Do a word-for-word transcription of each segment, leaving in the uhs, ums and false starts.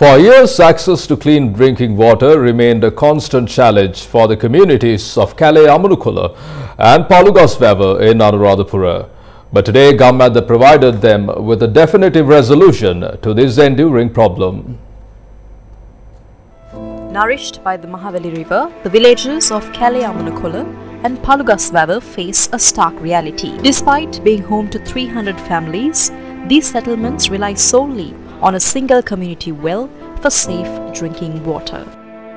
For years, access to clean drinking water remained a constant challenge for the communities of Kala Amunukole and Palugaswava in Anuradhapura. But today, Gammadda provided them with a definitive resolution to this enduring problem. Nourished by the Mahaweli River, the villages of Kala Amunukole and Palugaswava face a stark reality. Despite being home to three hundred families, these settlements rely solely on a single community well for safe drinking water.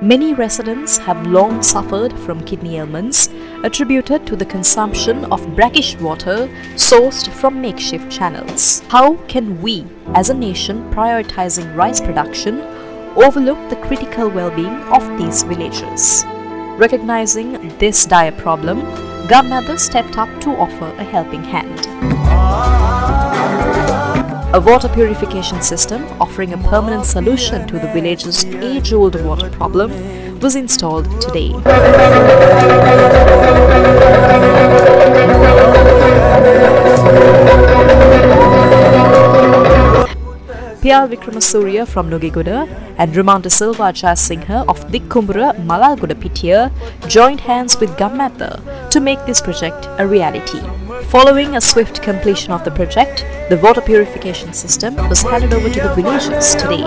Many residents have long suffered from kidney ailments attributed to the consumption of brackish water sourced from makeshift channels. How can we, as a nation prioritizing rice production, overlook the critical well-being of these villages? Recognizing this dire problem, Gammadda stepped up to offer a helping hand. A water purification system offering a permanent solution to the village's age-old water problem was installed today. Pyal Vikramasuriya from Nogiguda and Ramanta Silva Achas Singha of Dikkumbura Malal Gudapitya joined hands with Gammadda to make this project a reality. Following a swift completion of the project, the water purification system was handed over to the villages today.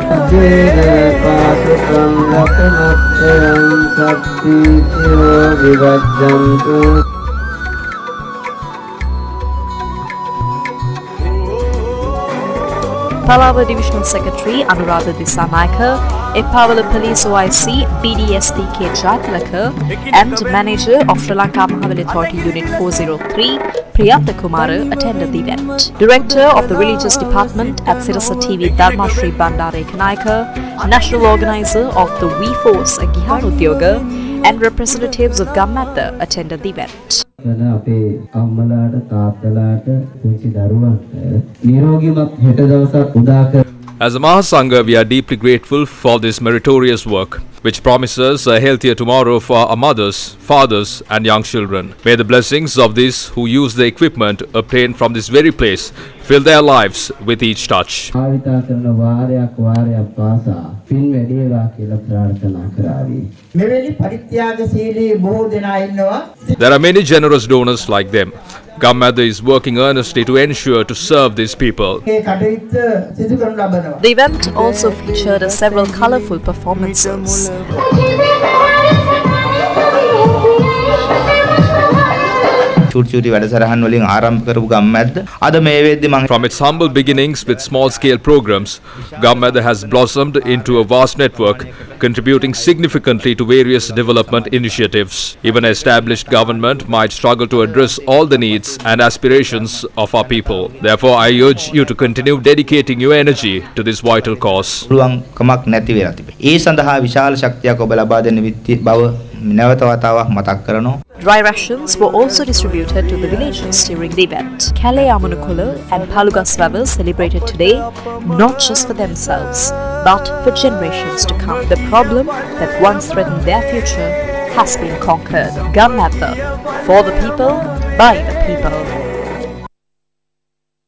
Palawa Divisional Secretary Anuradha Disanaika, Epavala Police O I C, B D S D K Jaipalakar, and Manager of Sri Lanka Mahaweli Authority Unit four oh three, Priyatta Kumara, attended the event. Director of the Religious Department at Sirasa T V Dharma Sri Bandare Kanaika, National Organizer of the We Force Giharu and representatives of Gammadda attended the event. As a Mahasangha, we are deeply grateful for this meritorious work, which promises a healthier tomorrow for our mothers, fathers and young children. May the blessings of these who use the equipment obtained from this very place fill their lives with each touch. There are many generous donors like them. Gammadda is working earnestly to ensure to serve these people. The event also featured several colourful performances. From its humble beginnings with small-scale programs, Gammadda has blossomed into a vast network, contributing significantly to various development initiatives. Even an established government might struggle to address all the needs and aspirations of our people. Therefore, I urge you to continue dedicating your energy to this vital cause. Dry rations were also distributed to the villages during the event. Kala Amunukole and Palugaswava celebrated today not just for themselves but for generations to come. The problem that once threatened their future has been conquered. Gammadda, for the people, by the people.